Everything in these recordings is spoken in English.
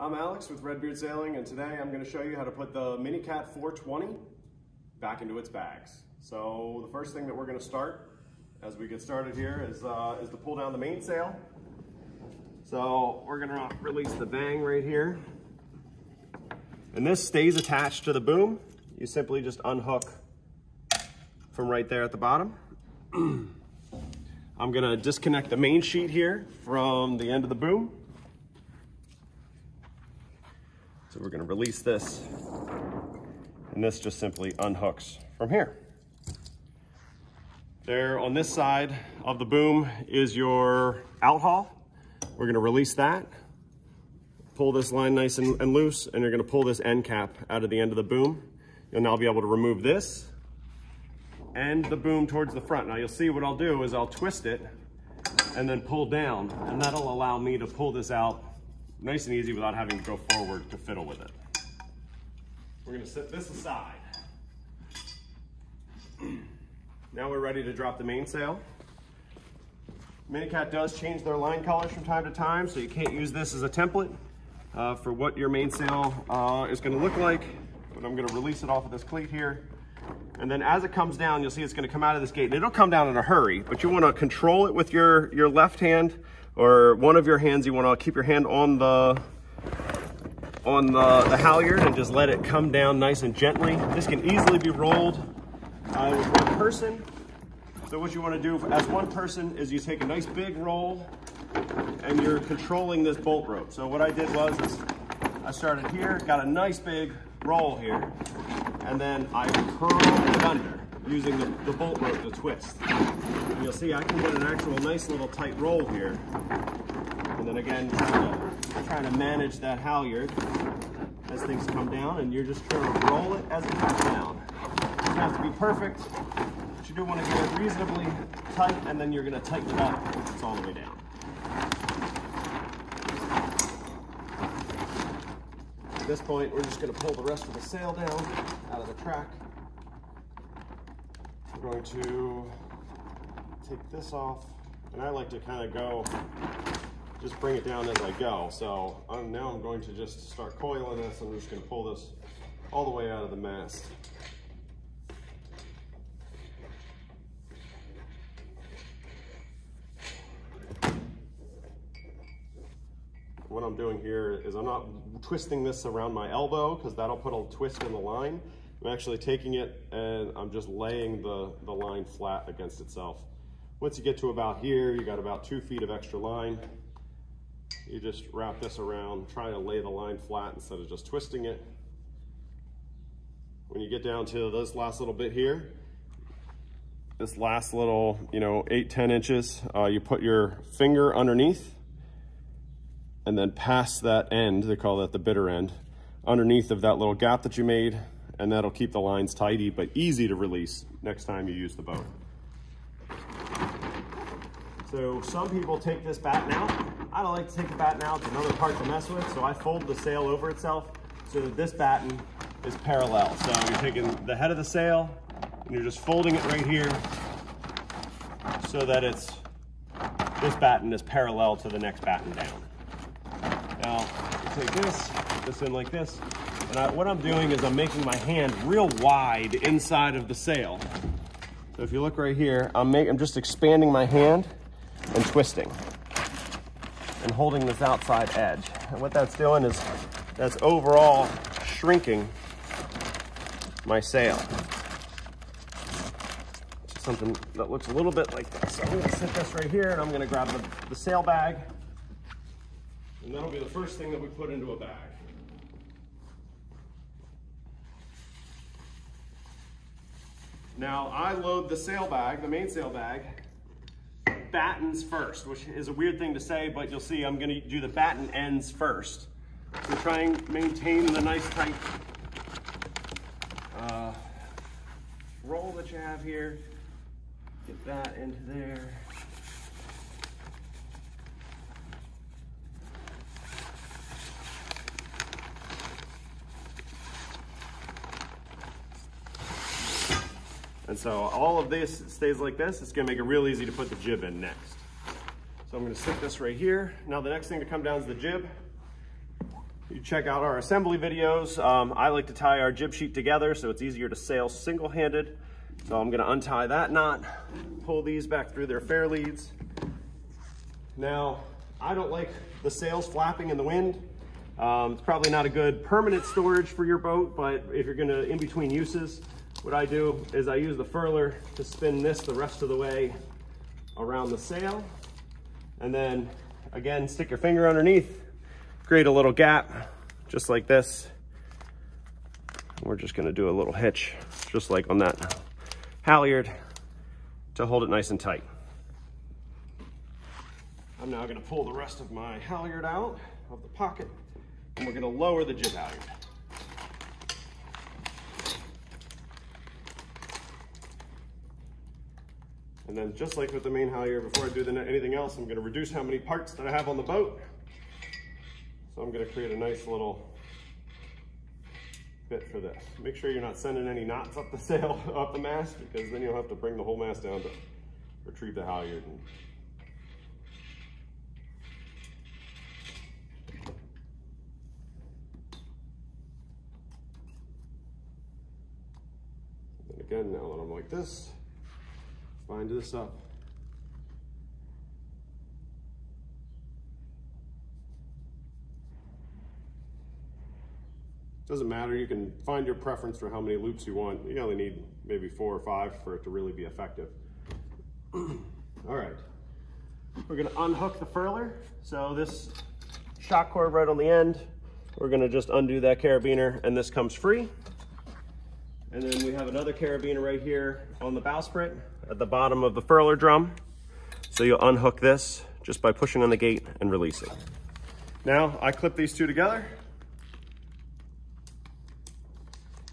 I'm Alex with Redbeard Sailing, and today I'm going to show you how to put the Minicat 420 back into its bags. So the first thing that we're going to start as we get started here is to pull down the mainsail. So we're going to release the bang right here, and this stays attached to the boom. You simply just unhook from right there at the bottom. I'm going to disconnect the main sheet here from the end of the boom. So we're going to release this, and this just simply unhooks from here. There on this side of the boom is your outhaul. We're going to release that, pull this line nice and loose, and you're going to pull this end cap out of the end of the boom. You'll now be able to remove this and the boom towards the front. Now you'll see what I'll do is I'll twist it and then pull down, and that'll allow me to pull this out nice and easy without having to go forward to fiddle with it. We're going to set this aside. Now we're ready to drop the mainsail. Minicat does change their line colors from time to time, so you can't use this as a template for what your mainsail is going to look like. But I'm going to release it off of this cleat here. And then as it comes down, you'll see it's going to come out of this gate. And it'll come down in a hurry, but you want to control it with your left hand, or one of your hands. You want to keep your hand on the halyard and just let it come down nice and gently. This can easily be rolled with one person. So what you want to do as one person is you take a nice big roll, and you're controlling this bolt rope. So what I did was I started here, got a nice big roll here, and then I curled it under using the bolt rope to twist. And you'll see I can get an actual nice little tight roll here. And then again, trying to manage that halyard as things come down, and you're just trying to roll it as it comes down. It doesn't have to be perfect, but you do want to get it reasonably tight, and then you're going to tighten it up once it's all the way down. At this point, we're just going to pull the rest of the sail down out of the track. We're going to take this off, and I like to kind of go, just bring it down as I go. So now I'm going to just start coiling this. I'm just going to pull this all the way out of the mast. What I'm doing here is I'm not twisting this around my elbow, because that'll put a twist in the line. I'm actually taking it and I'm just laying the line flat against itself. Once you get to about here, you got about 2 feet of extra line. You just wrap this around, try to lay the line flat instead of just twisting it. When you get down to this last little bit here, this last little, 8–10 inches, you put your finger underneath, and then past that end, they call that the bitter end, underneath of that little gap that you made, and that'll keep the lines tidy but easy to release next time you use the boat. So some people take this batten out. I don't like to take the batten out. It's another part to mess with, so I fold the sail over itself so that this batten is parallel. So you're taking the head of the sail, and you're just folding it right here so that this batten is parallel to the next batten down. Now, take this in like this, and what I'm doing is I'm making my hand real wide inside of the sail. So if you look right here, I'm just expanding my hand and twisting and holding this outside edge. And what that's doing is that's overall shrinking my sail. Something that looks a little bit like this. So I'm going to sit this right here, and I'm going to grab the sail bag. And that'll be the first thing that we put into a bag. Now I load the sail bag, the mainsail bag, battens first, which is a weird thing to say, but you'll see I'm gonna do the batten ends first. So try and maintain the nice tight roll that you have here. Get that into there. And so all of this stays like this. It's gonna make it real easy to put the jib in next. So I'm gonna sit this right here. Now the next thing to come down is the jib. You check out our assembly videos. I like to tie our jib sheet together so it's easier to sail single-handed. So I'm gonna untie that knot, pull these back through their fair leads. Now, I don't like the sails flapping in the wind. It's probably not a good permanent storage for your boat, but if you're gonna, in between uses, what I do is I use the furler to spin this the rest of the way around the sail. And then again, stick your finger underneath, create a little gap, just like this. We're just gonna do a little hitch, just like on that halyard, to hold it nice and tight. I'm now gonna pull the rest of my halyard out of the pocket, and we're gonna lower the jib halyard. And then just like with the main halyard, before I do anything else, I'm gonna reduce how many parts that I have on the boat. So I'm gonna create a nice little bit for this. Make sure you're not sending any knots up the sail, up the mast, because then you'll have to bring the whole mast down to retrieve the halyard. And again, now that I'm like this, bind this up. Doesn't matter, you can find your preference for how many loops you want. You only need maybe 4 or 5 for it to really be effective. All right, we're gonna unhook the furler. So this shock cord right on the end, we're gonna just undo that carabiner and this comes free. And then we have another carabiner right here on the bowsprit at the bottom of the furler drum. So you'll unhook this just by pushing on the gate and releasing. Now I clip these two together,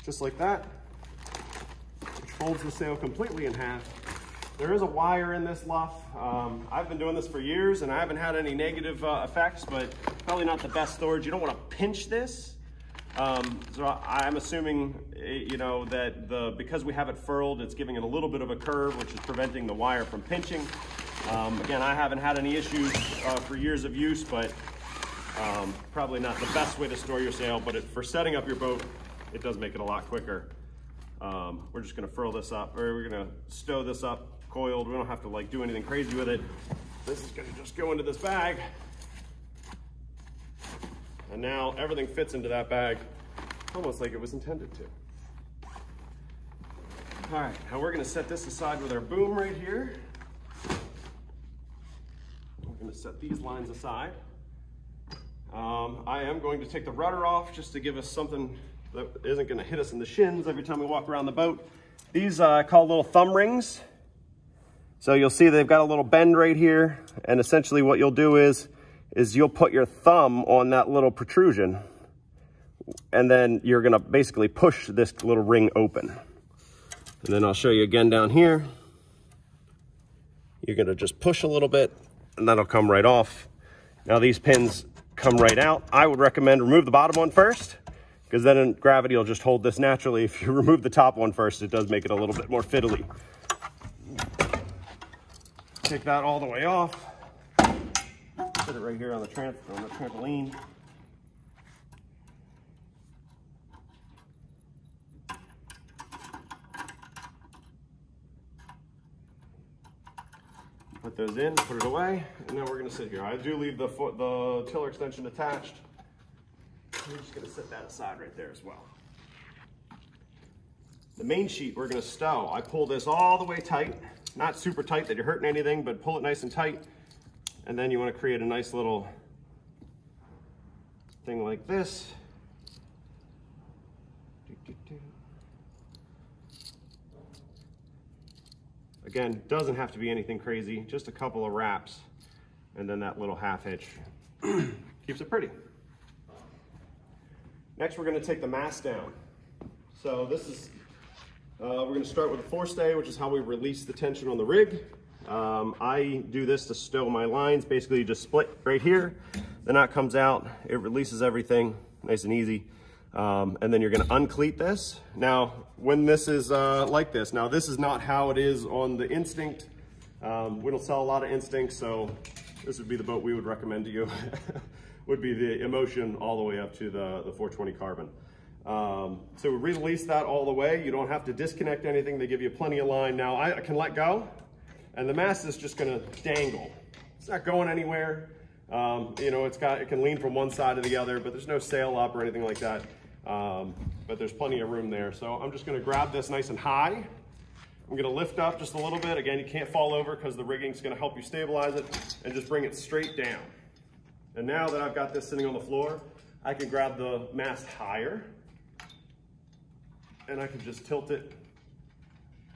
just like that, which folds the sail completely in half. There is a wire in this luff. I've been doing this for years and I haven't had any negative effects, but probably not the best storage. You don't want to pinch this. So I'm assuming, you know, that because we have it furled, it's giving it a little bit of a curve, which is preventing the wire from pinching. Again, I haven't had any issues for years of use, but probably not the best way to store your sail, but for setting up your boat, it does make it a lot quicker. We're just gonna furl this up, or we're gonna stow this up coiled. We don't have to like do anything crazy with it. This is gonna just go into this bag. And now everything fits into that bag, almost like it was intended to. All right, now we're gonna set this aside with our boom right here. We're gonna set these lines aside. I am going to take the rudder off just to give us something that isn't gonna hit us in the shins every time we walk around the boat. These I call little thumb rings. So you'll see they've got a little bend right here. And essentially what you'll do is you'll put your thumb on that little protrusion and then you're gonna basically push this little ring open. And then I'll show you again down here. You're gonna just push a little bit and that'll come right off. Now these pins come right out. I would recommend remove the bottom one first, because then gravity will just hold this naturally. If you remove the top one first, it does make it a little bit more fiddly. Take that all the way off. Put it right here on the trampoline. Put those in, put it away, and now we're gonna sit here. I do leave the tiller extension attached. We're just gonna set that aside right there as well. The main sheet we're gonna stow. I pull this all the way tight, not super tight that you're hurting anything, but pull it nice and tight. And then you wanna create a nice little thing like this. Again, doesn't have to be anything crazy, just a couple of wraps. And then that little half hitch keeps it pretty. Next, we're gonna take the mast down. So this is, we're gonna start with a forestay, which is how we release the tension on the rig. I do this to stow my lines. Basically, you just split right here. The knot comes out, it releases everything, nice and easy. And then you're gonna uncleat this. Now, when this is like this, now this is not how it is on the Instinct. We don't sell a lot of Instinct, so this would be the boat we would recommend to you. would be the Emotion all the way up to the 420 Carbon. So we release that all the way. You don't have to disconnect anything. They give you plenty of line. Now I can let go and the mast is just gonna dangle. It's not going anywhere. You know, it can lean from one side to the other, but there's no sail up or anything like that. But there's plenty of room there. So I'm just gonna grab this nice and high. I'm gonna lift up just a little bit. Again, you can't fall over because the rigging's gonna help you stabilize it, and just bring it straight down. And now that I've got this sitting on the floor, I can grab the mast higher and I can just tilt it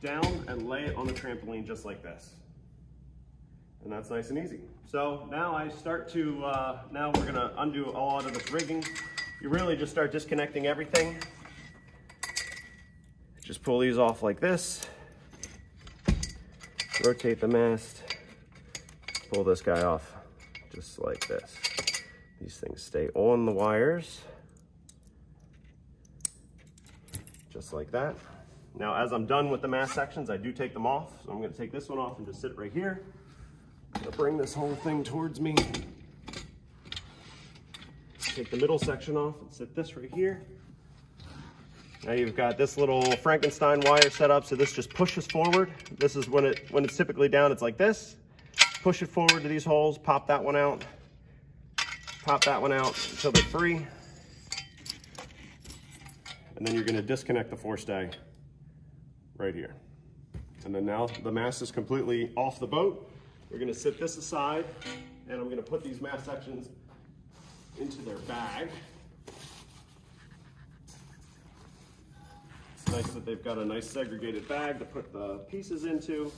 down and lay it on the trampoline just like this. And that's nice and easy. So now I start to, now we're gonna undo a lot of this rigging. You really just start disconnecting everything. Just pull these off like this. Rotate the mast, pull this guy off just like this. These things stay on the wires, just like that. Now, as I'm done with the mast sections, I do take them off. So I'm gonna take this one off and just sit right here. I'm gonna bring this whole thing towards me. Take the middle section off and sit this right here. Now you've got this little Frankenstein wire set up, so this just pushes forward. This is when it's typically down, it's like this. Push it forward to these holes, pop that one out until they're free. And then you're gonna disconnect the forestay right here. And then now the mast is completely off the boat. We're gonna sit this aside, and I'm gonna put these mast sections into their bag. Nice that they've got a nice segregated bag to put the pieces into.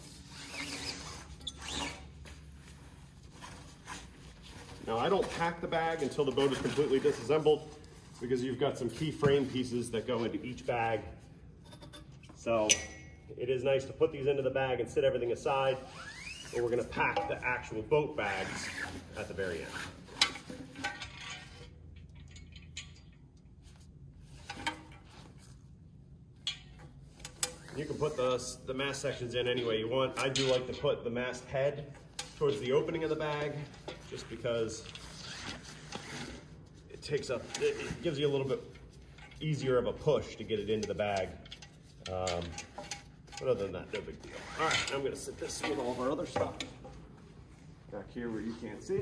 Now I don't pack the bag until the boat is completely disassembled, because you've got some key frame pieces that go into each bag. So it is nice to put these into the bag and sit everything aside, but we're gonna pack the actual boat bags at the very end. You can put the mast sections in any way you want. I do like to put the mast head towards the opening of the bag, just because it takes up, it gives you a little bit easier of a push to get it into the bag. But other than that, no big deal. All right, I'm gonna sit this with all of our other stuff back here where you can't see.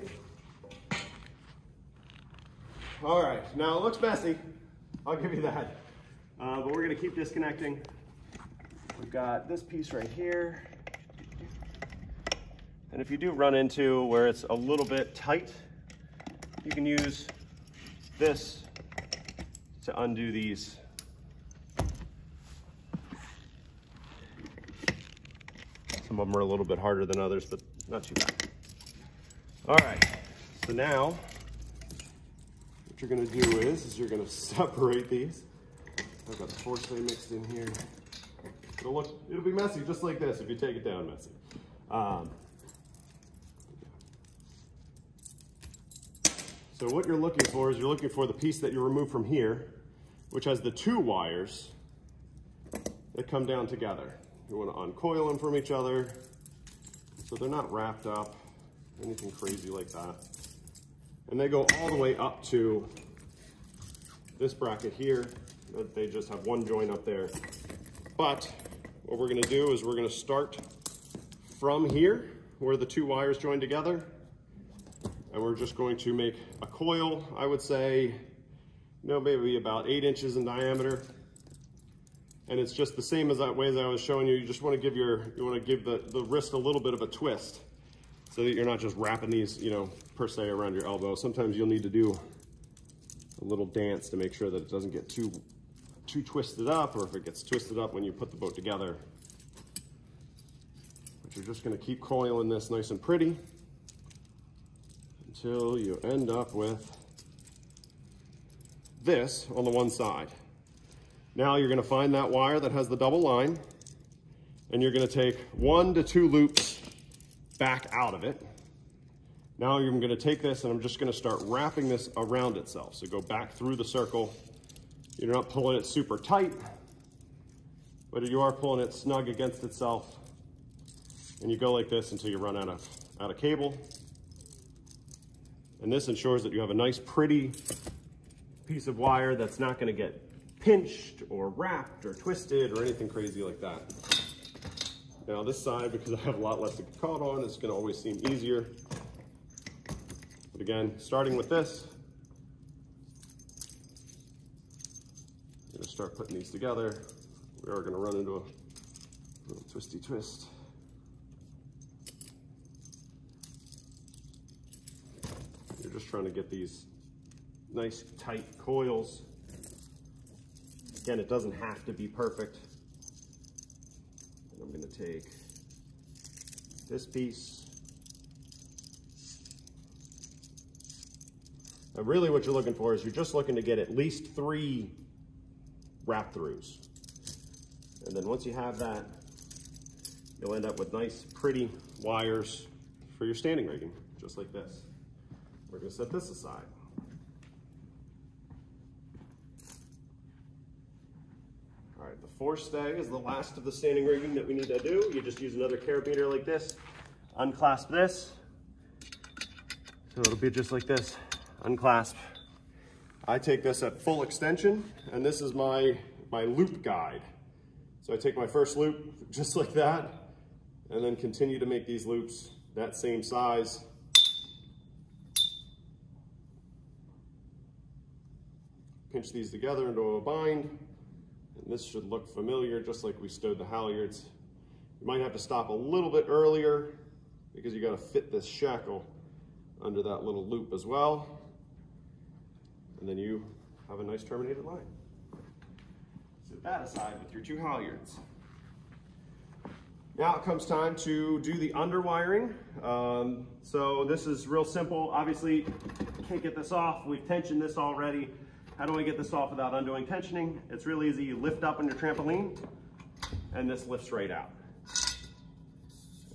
All right, now it looks messy. I'll give you that. But we're gonna keep disconnecting. We've got this piece right here. And if you do run into where it's a little bit tight, you can use this to undo these. Some of them are a little bit harder than others, but not too bad. All right, so now what you're gonna do is you're gonna separate these. I've got the forestay mixed in here. It'll be messy just like this if you take it down messy. So what you're looking for is you're looking for the piece that you remove from here, which has the two wires that come down together. You want to uncoil them from each other so they're not wrapped up, anything crazy like that. And they go all the way up to this bracket here. They just have one joint up there. But what we're gonna do is we're gonna start from here where the two wires join together, and we're just going to make a coil, I would say, you know, maybe about 8 inches in diameter. And it's just the same as that way as I was showing you. You just wanna give the wrist a little bit of a twist so that you're not just wrapping these, you know, per se around your elbow. Sometimes you'll need to do a little dance to make sure that it doesn't get too twisted up, or if it gets twisted up when you put the boat together. But you're just gonna keep coiling this nice and pretty until you end up with this on the one side. Now you're gonna find that wire that has the double line, and you're gonna take 1 to 2 loops back out of it. Now you're gonna take this, and I'm just gonna start wrapping this around itself. So go back through the circle. You're not pulling it super tight, but you are pulling it snug against itself. And you go like this until you run out of cable. And this ensures that you have a nice, pretty piece of wire that's not gonna get pinched or wrapped or twisted or anything crazy like that. Now this side, because I have a lot less to get caught on, it's gonna always seem easier. But again, starting with this, I'm gonna start putting these together. We are gonna run into a little twisty twist. You're just trying to get these nice tight coils. Again, it doesn't have to be perfect. And I'm gonna take this piece. And really what you're looking for is you're just looking to get at least 3 wrap throughs. And then once you have that, you'll end up with nice, pretty wires for your standing rigging, just like this. We're gonna set this aside. All right, the fourth stag is the last of the standing rigging that we need to do. You just use another carabiner like this, unclasp this. So it'll be just like this, unclasp. I take this at full extension, and this is my loop guide. So I take my first loop just like that, and then continue to make these loops that same size. Pinch these together into a bind, and this should look familiar, just like we stowed the halyards. You might have to stop a little bit earlier because you got to fit this shackle under that little loop as well, and then you have a nice terminated line. Set that aside with your 2 halyards. Now it comes time to do the underwiring. So this is real simple. Obviously, you can't get this off. We've tensioned this already. How do I get this off without undoing tensioning? It's real easy. You lift up on your trampoline, and this lifts right out.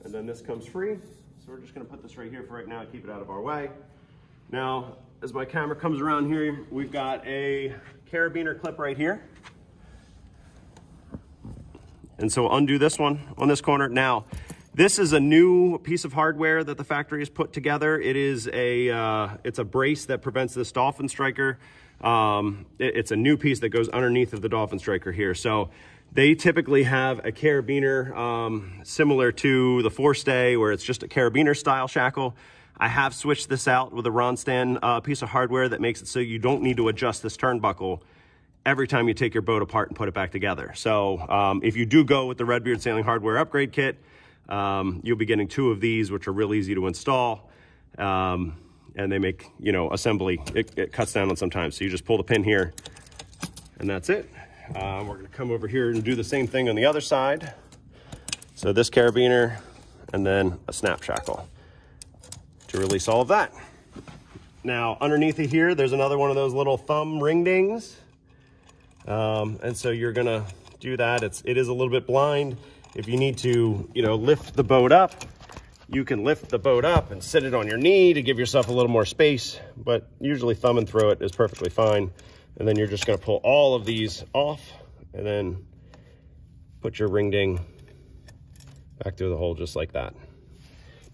And then this comes free. So we're just gonna put this right here for right now and keep it out of our way. Now, as my camera comes around here, we've got a carabiner clip right here. And so undo this one on this corner. Now, this is a new piece of hardware that the factory has put together. It is it's a brace that prevents this dolphin striker. It's a new piece that goes underneath of the dolphin striker here. So they typically have a carabiner similar to the forestay, where it's just a carabiner style shackle. I have switched this out with a Ronstan piece of hardware that makes it so you don't need to adjust this turnbuckle every time you take your boat apart and put it back together. So if you do go with the Redbeard Sailing Hardware Upgrade Kit, you'll be getting 2 of these, which are real easy to install. And they make, you know, assembly, it cuts down on sometimes. So you just pull the pin here and that's it. We're gonna come over here and do the same thing on the other side. So this carabiner and then a snap shackle to release all of that. Now underneath of here, there's another one of those little thumb ring dings. And so you're gonna do that. It is a little bit blind. If you need to, you know, lift the boat up, you can lift the boat up and sit it on your knee to give yourself a little more space, but usually thumbing through it is perfectly fine. And then you're just gonna pull all of these off and then put your ring ding back through the hole just like that.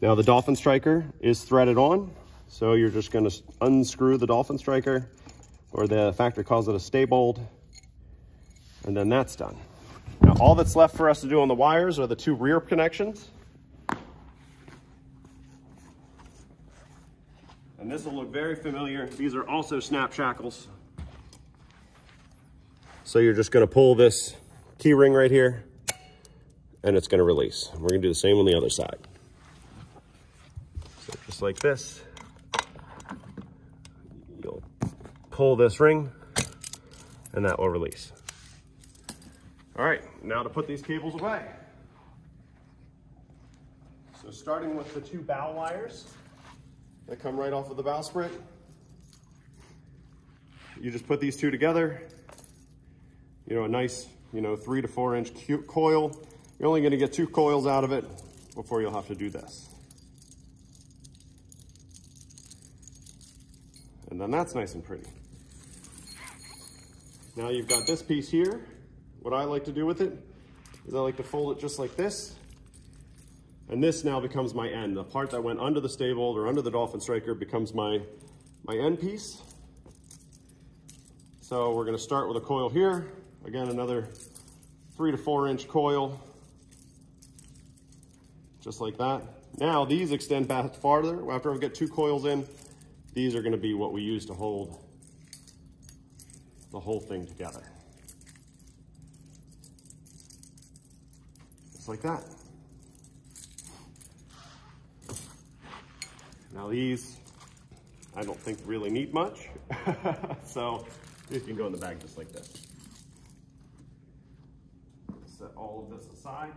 Now the dolphin striker is threaded on, so you're just gonna unscrew the dolphin striker, or the factory calls it a staybolt, and then that's done. Now all that's left for us to do on the wires are the 2 rear connections. And this will look very familiar. These are also snap shackles. So you're just gonna pull this key ring right here and it's gonna release. We're gonna do the same on the other side. So just like this, you'll pull this ring and that will release. All right, now to put these cables away. So starting with the 2 bow wires, they come right off of the bowsprit. You just put these 2 together, you know, a nice, you know, 3 to 4 inch coil. You're only gonna get 2 coils out of it before you'll have to do this. And then that's nice and pretty. Now you've got this piece here. What I like to do with it is I like to fold it just like this. And this now becomes my end. The part that went under the staybolt or under the dolphin striker becomes my end piece. So we're gonna start with a coil here. Again, another 3 to 4 inch coil, just like that. Now these extend back farther. After I get 2 coils in, these are gonna be what we use to hold the whole thing together. Just like that. Now these, I don't think really need much. So these can go in the bag just like this. Set all of this aside.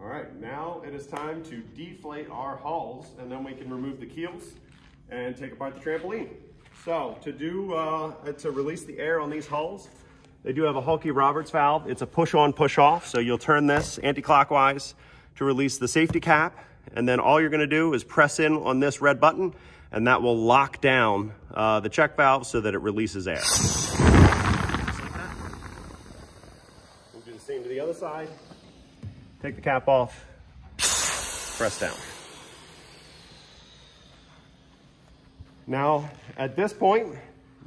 All right, now it is time to deflate our hulls, and then we can remove the keels and take apart the trampoline. So to release the air on these hulls, they do have a Hulky Roberts valve. It's a push-on, push-off. So you'll turn this anti-clockwise to release the safety cap. And then all you're gonna do is press in on this red button, and that will lock down the check valve so that it releases air. Just like that. We'll do the same to the other side. Take the cap off, press down. Now, at this point,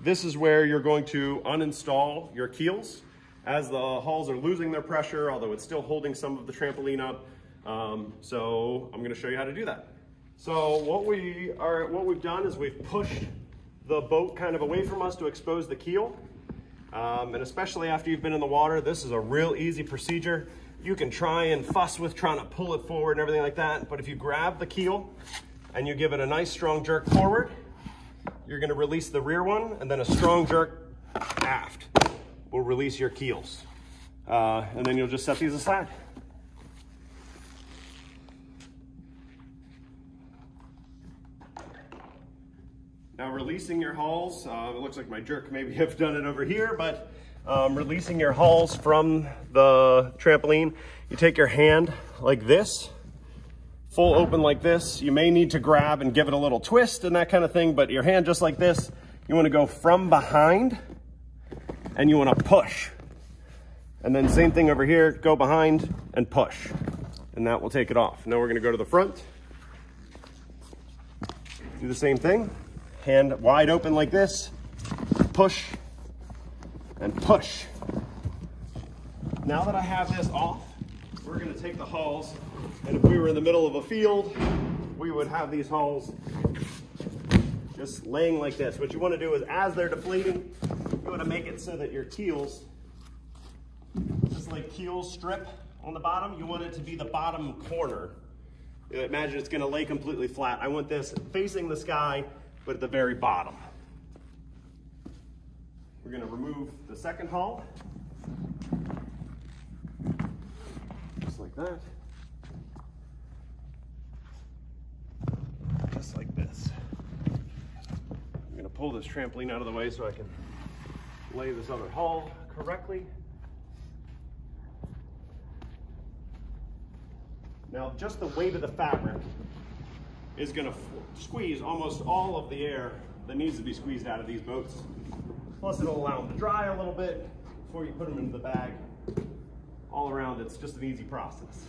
this is where you're going to uninstall your keels. As the hulls are losing their pressure, although it's still holding some of the trampoline up. So I'm gonna show you how to do that. So what we've done is we've pushed the boat kind of away from us to expose the keel. And especially after you've been in the water, this is a real easy procedure. You can try and fuss with trying to pull it forward and everything like that. But if you grab the keel and you give it a nice strong jerk forward, you're gonna release the rear one, and then a strong jerk aft will release your keels. And then you'll just set these aside. Now releasing your hulls, it looks like my jerk maybe have done it over here, but releasing your hulls from the trampoline, you take your hand like this, full open like this. You may need to grab and give it a little twist and that kind of thing, but your hand just like this, you wanna go from behind and you wanna push. And then same thing over here, go behind and push. And that will take it off. Now we're gonna go to the front. Do the same thing. Hand wide open like this, push and push. Now that I have this off, we're gonna take the hulls, and if we were in the middle of a field, we would have these hulls just laying like this. What you wanna do is as they're deflating, you wanna make it so that your keels, just like keels strip on the bottom, you want it to be the bottom corner. Imagine it's gonna lay completely flat. I want this facing the sky, but at the very bottom. We're gonna remove the second hull, just like that, just like this. I'm gonna pull this trampoline out of the way so I can lay this other hull correctly. Now, just the weight of the fabric is gonna squeeze almost all of the air that needs to be squeezed out of these boats. Plus it'll allow them to dry a little bit before you put them into the bag. All around, it's just an easy process.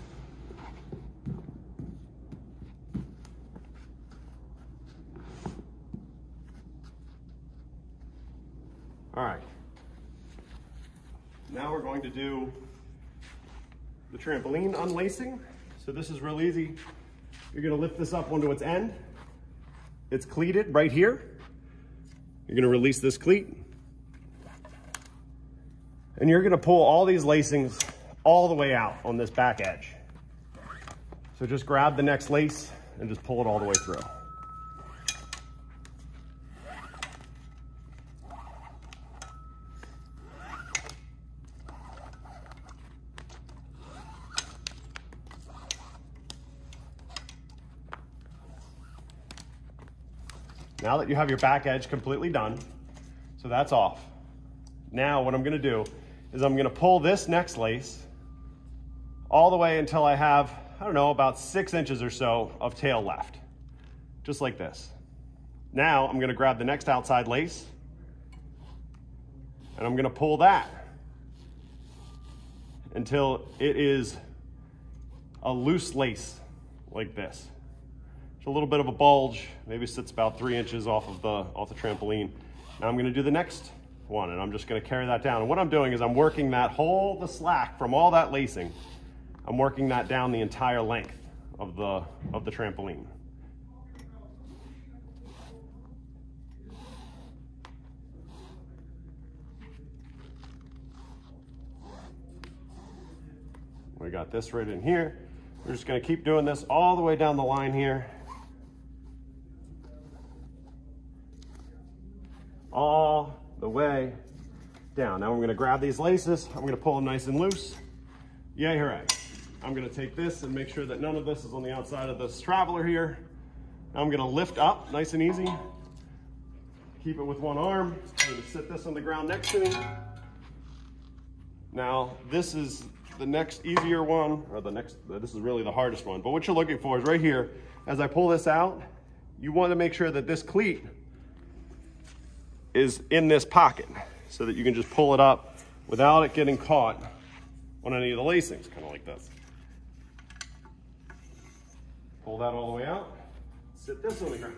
All right, now we're going to do the trampoline unlacing. So this is real easy. You're gonna lift this up onto its end. It's cleated right here. You're gonna release this cleat. And you're gonna pull all these lacings all the way out on this back edge. So just grab the next lace and just pull it all the way through. Now that you have your back edge completely done, so that's off. Now what I'm gonna do is I'm gonna pull this next lace all the way until I have, I don't know, about 6 inches or so of tail left, just like this. Now I'm gonna grab the next outside lace and I'm gonna pull that until it is a loose lace like this. It's a little bit of a bulge, maybe sits about 3 inches off the trampoline. Now I'm gonna do the next one and I'm just gonna carry that down. And what I'm doing is I'm working that whole, the slack from all that lacing, I'm working that down the entire length of the trampoline. We got this right in here. We're just gonna keep doing this all the way down the line here. All the way down. Now I'm gonna grab these laces. I'm gonna pull them nice and loose. Yay, hooray. I'm gonna take this and make sure that none of this is on the outside of this traveler here. Now I'm gonna lift up nice and easy. Keep it with one arm. I'm gonna sit this on the ground next to me. Now this is the next easier one, or the next, this is really the hardest one, but what you're looking for is right here. As I pull this out, you want to make sure that this cleat is in this pocket so that you can just pull it up without it getting caught on any of the lacings, kind of like this. Pull that all the way out, sit this on the ground.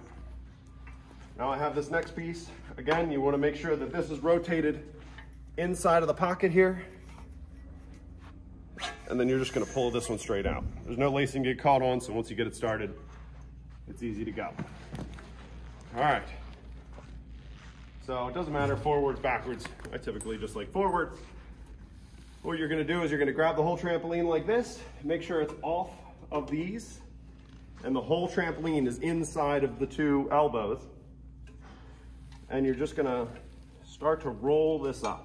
Now I have this next piece. Again, you want to make sure that this is rotated inside of the pocket here. And then you're just gonna pull this one straight out. There's no lacing to get caught on, so once you get it started, it's easy to go. All right. So it doesn't matter forwards, backwards. I typically just like forward. What you're gonna do is you're gonna grab the whole trampoline like this, make sure it's off of these, and the whole trampoline is inside of the two elbows. And you're just gonna start to roll this up.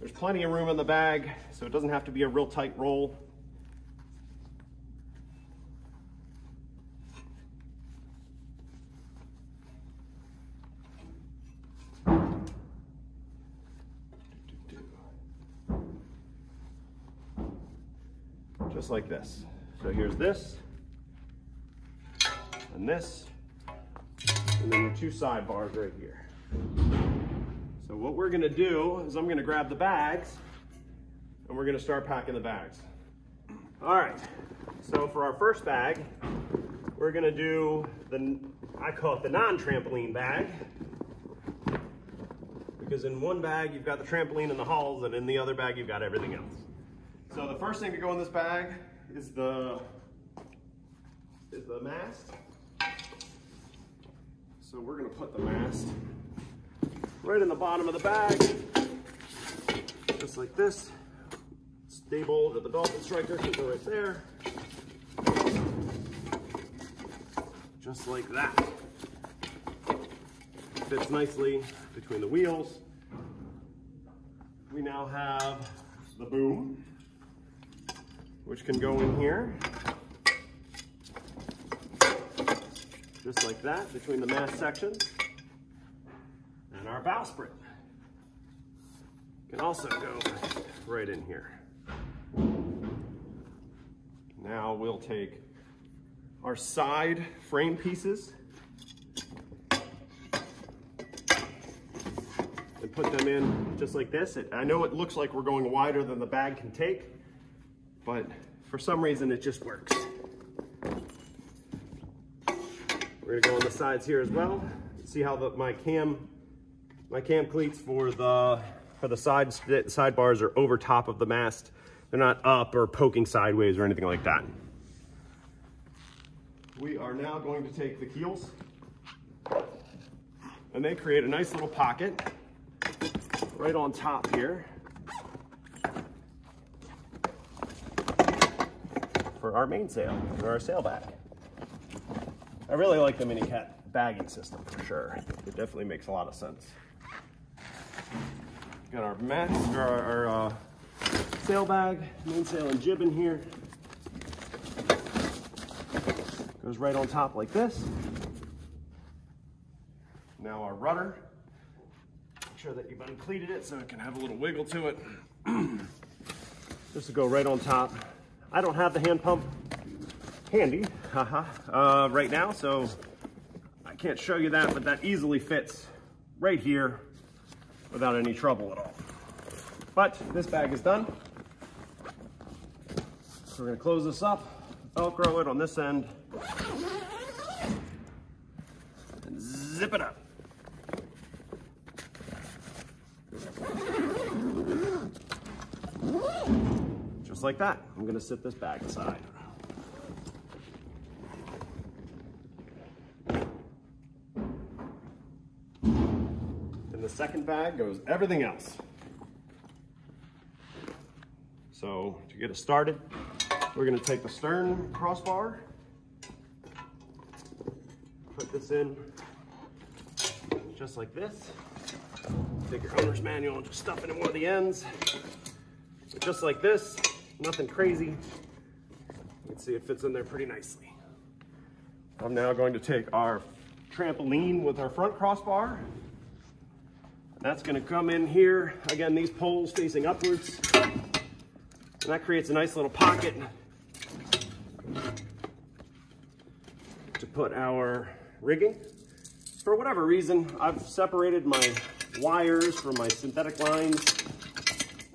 There's plenty of room in the bag, so it doesn't have to be a real tight roll. Just like this. So here's this, and this, and then your two sidebars right here. So what we're gonna do is I'm gonna grab the bags and we're gonna start packing the bags. All right, so for our first bag, we're gonna do the, I call it the non-trampoline bag, because in one bag you've got the trampoline and the hulls, and in the other bag you've got everything else. So the first thing to go in this bag is the mast. So we're gonna put the mast right in the bottom of the bag, just like this. Stable to the dolphin striker, keep it right there. Just like that. Fits nicely between the wheels. We now have the boom, which can go in here. Just like that, between the mast sections. And our bowsprit can also go right in here. Now we'll take our side frame pieces and put them in just like this. I know it looks like we're going wider than the bag can take, but for some reason it just works. We're gonna go on the sides here as well. See how my cam cleats for the sidebars are over top of the mast. They're not up or poking sideways or anything like that. We are now going to take the keels, and they create a nice little pocket right on top here for our mainsail or our sail bag. I really like the Minicat bagging system for sure. It definitely makes a lot of sense. Got our mast, or our sail bag, mainsail and jib in here. Goes right on top like this. Now our rudder. Make sure that you've uncleated it so it can have a little wiggle to it. This will go right on top. I don't have the hand pump handy right now, so I can't show you that, but that easily fits right here without any trouble at all. But this bag is done. We're going to close this up, Velcro it on this end, and zip it up. Just like that. I'm going to sit this bag aside. In the second bag goes everything else. So to get us started, we're going to take the stern crossbar, put this in just like this. Take your owner's manual and just stuff it in one of the ends. But just like this, nothing crazy. You can see it fits in there pretty nicely. I'm now going to take our trampoline with our front crossbar. That's going to come in here. Again, these poles facing upwards. And that creates a nice little pocket to put our rigging. For whatever reason, I've separated my wires from my synthetic lines.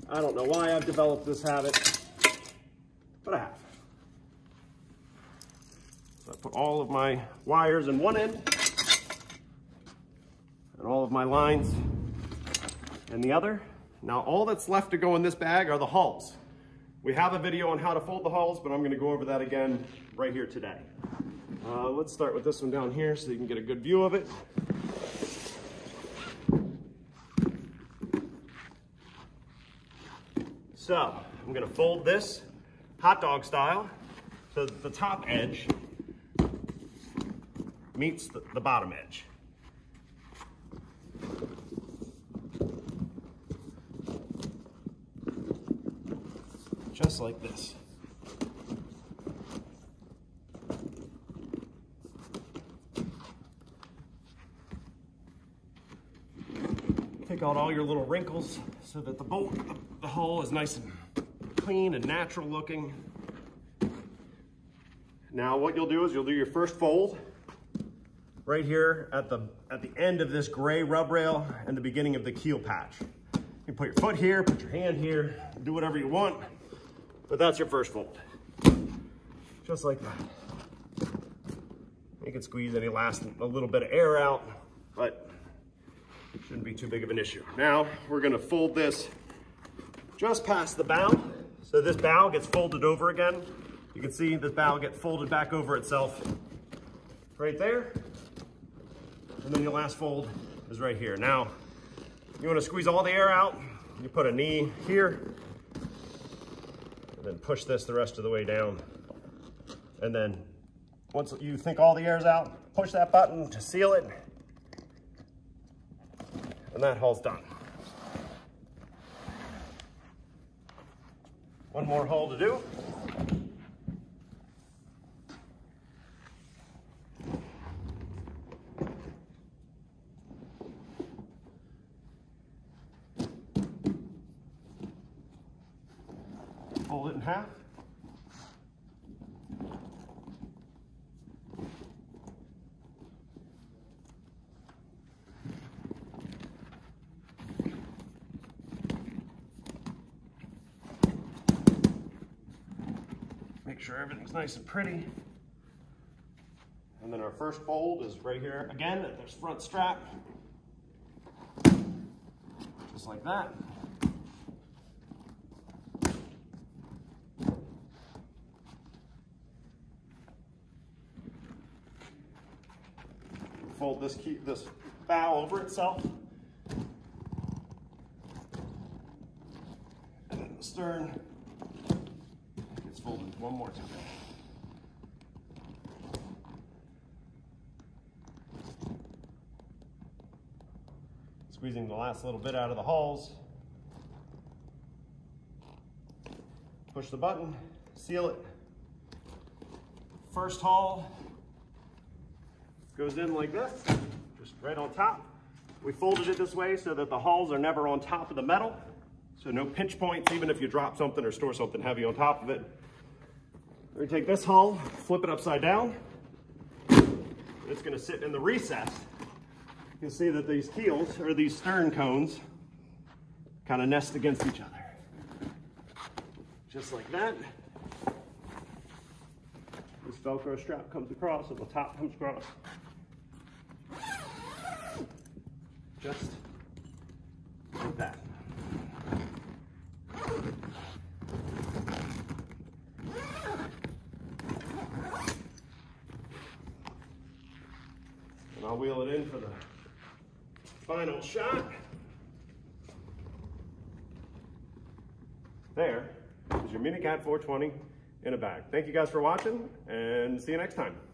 I don't know why I've developed this habit, but I have. So I put all of my wires in one end and all of my lines in the other. Now all that's left to go in this bag are the hulls. We have a video on how to fold the hulls, but I'm going to go over that again right here today. Let's start with this one down here so you can get a good view of it. So I'm going to fold this hot dog style so that the top edge meets the bottom edge. Just like this. Pick out all your little wrinkles so that the bolt, the hull is nice and clean and natural looking. Now what you'll do is you'll do your first fold right here at the end of this gray rub rail and the beginning of the keel patch. You put your foot here, put your hand here, do whatever you want. But that's your first fold, just like that. You can squeeze any last little bit of air out, but it shouldn't be too big of an issue. Now we're going to fold this just past the bow, so this bow gets folded over again. You can see this bow get folded back over itself right there, and then your last fold is right here. Now you want to squeeze all the air out. You put a knee here. Then push this the rest of the way down. And then once you think all the air's out, push that button to seal it. And that hull's done. One more hull to do. Fold it in half. Make sure everything's nice and pretty. And then our first fold is right here again at this front strap. Just like that. Fold this bow over itself, and then the stern gets folded one more time. Squeezing the last little bit out of the hulls. Push the button, seal it. First hull goes in like this, just right on top. We folded it this way so that the hulls are never on top of the metal. So no pinch points, even if you drop something or store something heavy on top of it. We take this hull, flip it upside down, It's going to sit in the recess. You can see that these keels, or these stern cones, kind of nest against each other. Just like that. This Velcro strap comes across and the top comes across. Just like that. And I'll wheel it in for the final shot. There is your Minicat 420 in a bag. Thank you guys for watching, and see you next time.